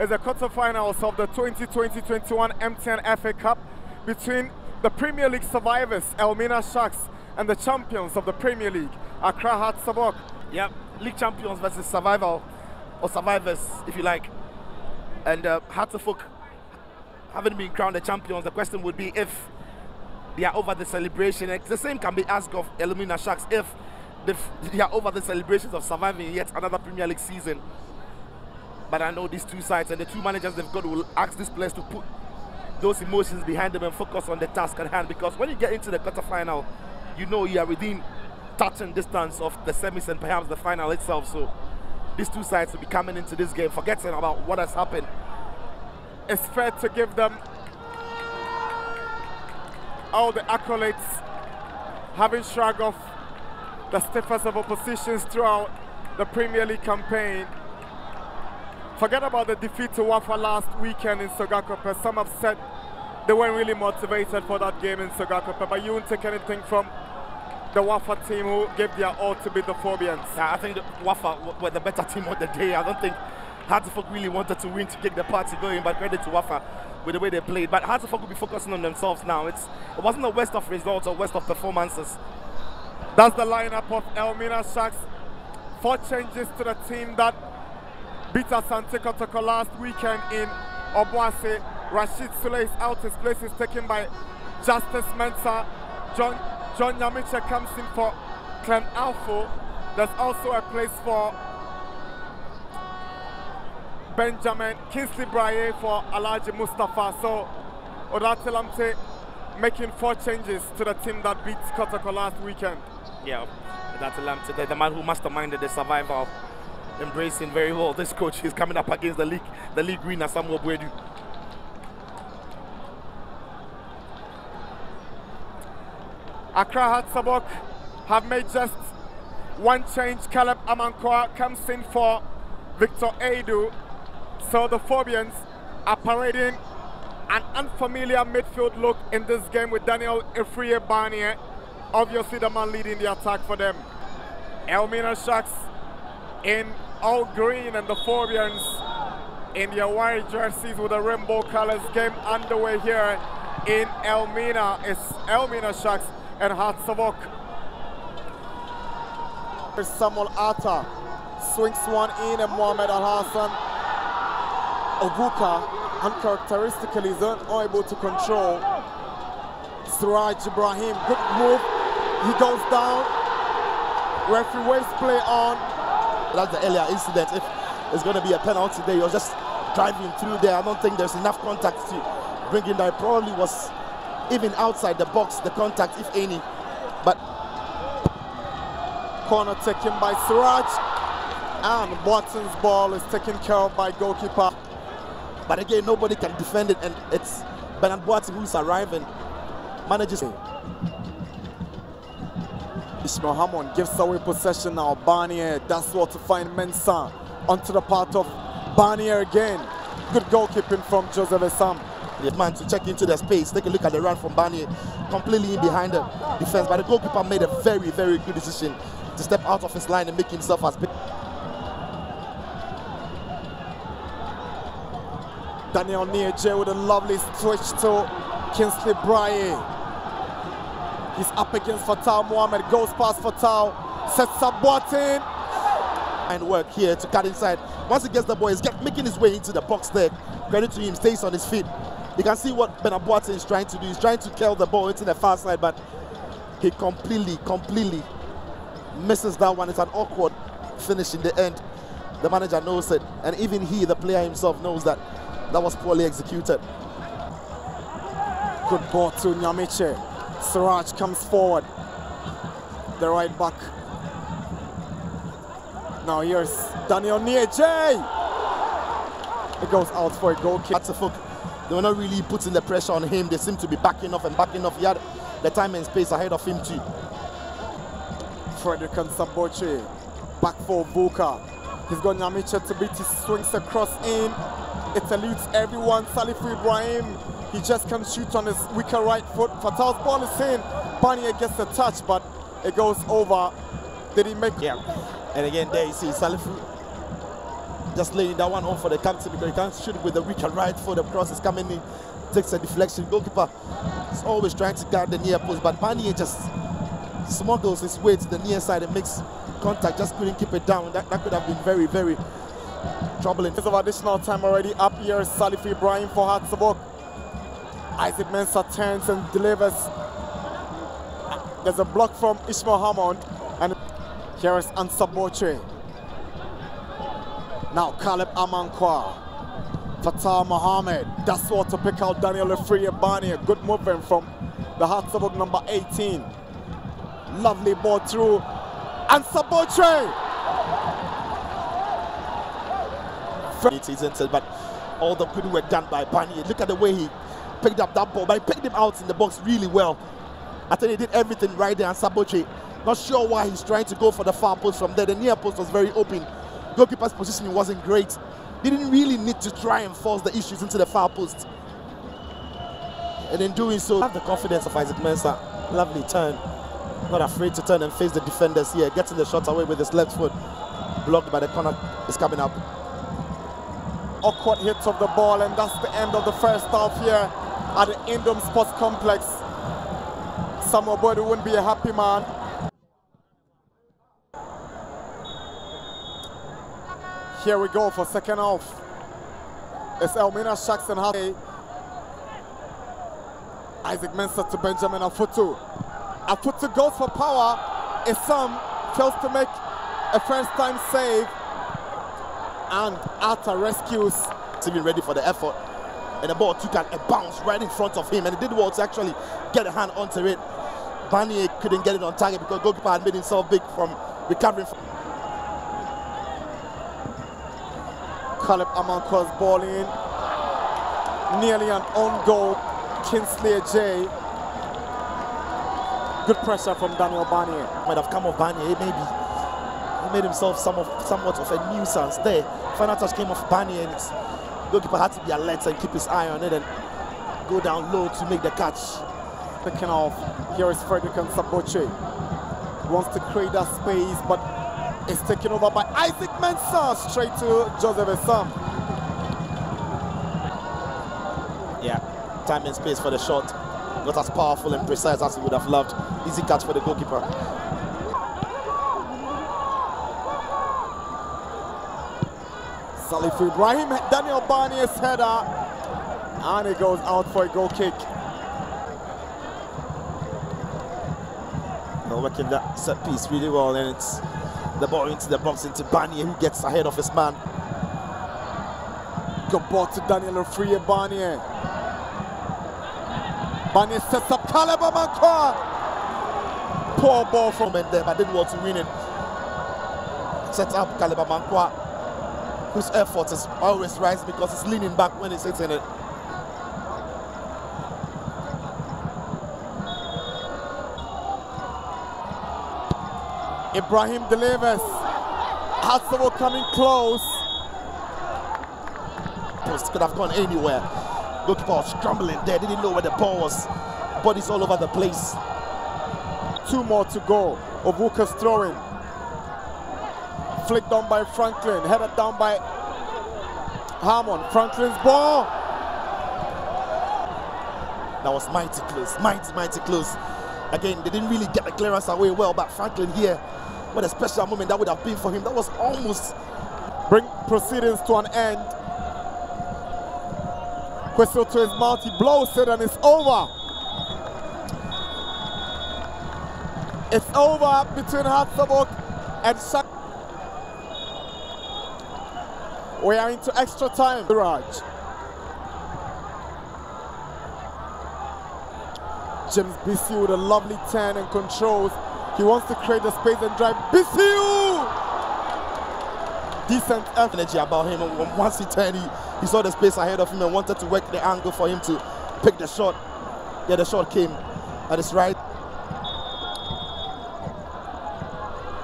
is the quarterfinals of the 2020-21 MTN FA Cup between the Premier League survivors, Elmina Sharks, and the champions of the Premier League, Accra Hearts of Oak. Yep, league champions versus survival, or survivors, if you like. And Hearts of Oak haven't been crowned the champions. The question would be if they are over the celebration. And the same can be asked of Elmina Sharks if they are over the celebrations of surviving yet another Premier League season. But I know these two sides and the two managers they've got will ask these players to put those emotions behind them and focus on the task at hand, because when you get into the quarterfinal, you know you are within touching distance of the semis and perhaps the final itself. So these two sides will be coming into this game forgetting about what has happened. It's fair to give them all the accolades, having shrugged off the stiffest of oppositions throughout the Premier League campaign. Forget about the defeat to Wafa last weekend in Sogakope. Some have said they weren't really motivated for that game in Sogakope, but you won't take anything from the Wafa team who gave their all to beat the Fobians. Yeah, I think the Wafa were the better team of the day. I don't think Hearts of Oak really wanted to win to get the party going, but credit to Wafa with the way they played. But Hearts of Oak will be focusing on themselves now. It wasn't a waste of results or waste of performances. That's the lineup of Elmina Sharks. 4 changes to the team that beat Asante Kotoko last weekend in Obuasi. Rashid Sule is out, his place is taken by Justice Mensah. John Nyamiche comes in for Clem Alfo. There's also a place for Benjamin Kingsley Braye for Alaji Mustafa. So Odate Lamte making 4 changes to the team that beat Kotoko last weekend. Yeah, Odate Lamte, the man who masterminded the survival, embracing very well this coach. He's coming up against the league winner, Samuel Boadu. Accra Hearts of Oak have made just 1 change. Caleb Amankoa comes in for Victor Edu. So the Fobians are parading an unfamiliar midfield look in this game with Daniel Efriye-Barnier, obviously the man leading the attack for them. Elmina Sharks in all green and the Fobians in their white jerseys with the rainbow colors. Game underway here in Elmina. It's Elmina Sharks and Hearts of Oak. Samuel Atta swings one in, and Mohamed Al-Hassan Obuka uncharacteristically is unable to control Siraj Ibrahim. Good move, he goes down, referee waves play on. That's the earlier incident. If it's going to be a penalty there, you're just driving through there. I don't think there's enough contact to bring in there. It probably was even outside the box, the contact, if any. But corner taken by Siraj, and Watson's ball is taken care of by goalkeeper. But again, nobody can defend it, and it's Bernard Boateng who's arriving. Manages Ismail Hammond gives away possession now. Barnier does what to find Mensah. Onto the path of Barnier again. Good goalkeeping from Joseph Esam. The man to check into the space. Take a look at the run from Barnier. Completely in behind the defense. But the goalkeeper made a very, very good decision to step out of his line and make himself as big. Daniel Nieje with a lovely switch to Kingsley Braye. He's up against Fatal Mohamed, goes past Fatal, sets up Boateng. And work here to cut inside. Once he gets the ball, he's making his way into the box there. Credit to him, stays on his feet. You can see what Bernard Boateng is trying to do. He's trying to curl the ball into the far side, but he completely misses that one. It's an awkward finish in the end. The manager knows it, and even he, the player himself, knows that that was poorly executed. Good ball to Nyamiche. Siraj comes forward. The right back. Now here's Daniel Nieje. It goes out for a goal kick. They were not really putting the pressure on him. They seem to be backing off. He had the time and space ahead of him too. Frederick and Samboche. Back for Vuka. He's got Nyamiche to beat. He swings across in. It eludes everyone. Salifu Ibrahim, he just can shoot on his weaker right foot. Fatal's ball is in. Barnier gets the touch, but it goes over. Did he make? Yeah. And again, there you see Salifu Just laying that one home for the captain, because you can't shoot with the weaker right foot. The cross is coming in, takes a deflection. Goalkeeper is always trying to guard the near post, but Panier just smuggles his way to the near side and makes contact. Just couldn't keep it down. That could have been very, very troubling. There's of additional time already up here. Salif Ibrahim for Hearts of Oak. Isaac Mensah turns and delivers. There's a block from Ismail Hammond, and here is Ansah Motre. Now Caleb Amankwa, Fatal Mohammed. That's what to pick out Daniel Efree Ebani. Good movement from the Hearts of Oak number 18. Lovely ball through Ansah Motre. Isn't it? But all the good work done by Bani. Look at the way he picked up that ball, but he picked him out in the box really well. I think he did everything right there. Ansah Motre, not sure why he's trying to go for the far post from there. The near post was very open. Goalkeeper's positioning wasn't great. Didn't really need to try and force the issues into the far post. And in doing so, have the confidence of Isaac Mensah. Lovely turn. Not afraid to turn and face the defenders here. Getting the shot away with his left foot. Blocked by the corner. It's coming up. Awkward hits of the ball, and that's the end of the first half here at the Indom Sports Complex. Samuel Boadu wouldn't be a happy man. Here we go for second half. It's Elmina Sharks and Hathaway. Isaac Mensah to Benjamin Afutu. Afutu goes for power. Essam fails to make a first-time save. And Atta rescues. He's been ready for the effort. And the ball took a bounce right in front of him. And he did well to actually get a hand onto it. Banier couldn't get it on target because goalkeeper had made himself big from recovering from. Caleb Amanko's ball in. Nearly an own goal. Kingsley Ajay. Good pressure from Daniel Banier. Might have come off Banier, maybe. He made himself somewhat of a nuisance there. Final touch came off Banier, and his goalkeeper had to be alert and keep his eye on it and go down low to make the catch. Picking off. Here is Frederick Ansah Motre. Wants to create that space, but is taken over by Isaac Mensah, straight to Joseph Essam. Yeah, time and space for the shot. Not as powerful and precise as we would have loved. Easy catch for the goalkeeper. Salif Ibrahim, Daniel Barnier's header, and he goes out for a goal kick. They're working that set piece really well, and it's the ball into the box, into Banier, who gets ahead of his man. Good ball to Daniel Efree Banier. Banier sets up Caleb Amankwa. Poor ball from him there, but didn't want to win it. Sets up Caleb Amankwa, whose effort is always rising because he's leaning back when he's hitting it. Ibrahim delivers. Hearts of Oak coming close. Post could have gone anywhere. Goalkeeper scrambling there, didn't know where the ball was. Bodies all over the place. Two more to go. Obuka's throwing. Flicked on by Franklin, headed down by Hammond. Franklin's ball. That was mighty close, mighty close. Again, they didn't really get the clearance away well, but Franklin here, what a special moment that would have been for him. That was almost bring proceedings to an end. Whistle to his mouth, he blows it, and it's over. It's over between Hearts of Oak and Sharks. We are into extra time, Raj. James Bissiou with a lovely turn and controls. He wants to create the space and drive. Bissiou! Decent energy about him. And once he turned, he saw the space ahead of him and wanted to work the angle for him to pick the shot. Yeah, the shot came at his right.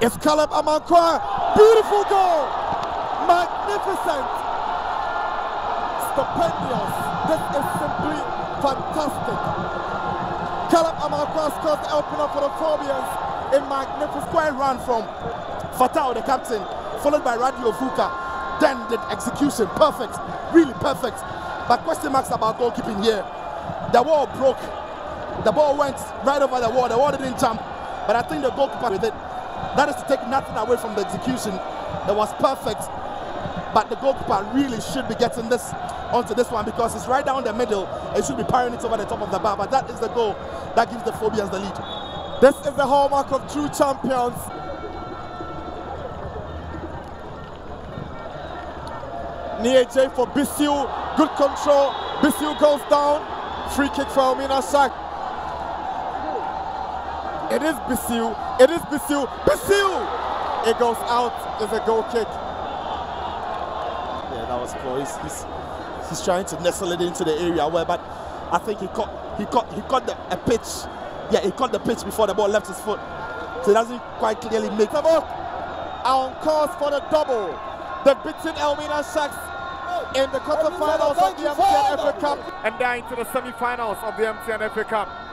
It's Caleb Amankwa. Beautiful goal! Magnificent! Stupendous! This is simply fantastic! Caleb Amankwa scores the opener for the Phobians. A magnificent square run from Fatau, the captain, followed by Radio Fuka. then the execution, perfect, really perfect. But question marks about goalkeeping here. The wall broke, the ball went right over the wall didn't jump, but I think the goalkeeper with it. That is to take nothing away from the execution. That was perfect, but the goalkeeper really should be getting this onto this one because it's right down the middle. It should be parrying it over the top of the bar, but that is the goal that gives the Phobians the lead. This is the hallmark of true champions. Nieje for Bissiou, good control. Bissiou goes down. Free kick for Elmina Sharks. It is Bissiou. It is Bissiou. Bissiou! It goes out. It's a goal kick. Yeah, that was cool. He's trying to nestle it into the area where, but I think he caught a pitch. Yeah, he caught the pitch before the ball left his foot. So it doesn't quite clearly make the ball. On course for the double. The beaten Elmina Sharks in the quarterfinals of the MTN FA Cup. And down to the semi-finals of the MTN FA Cup.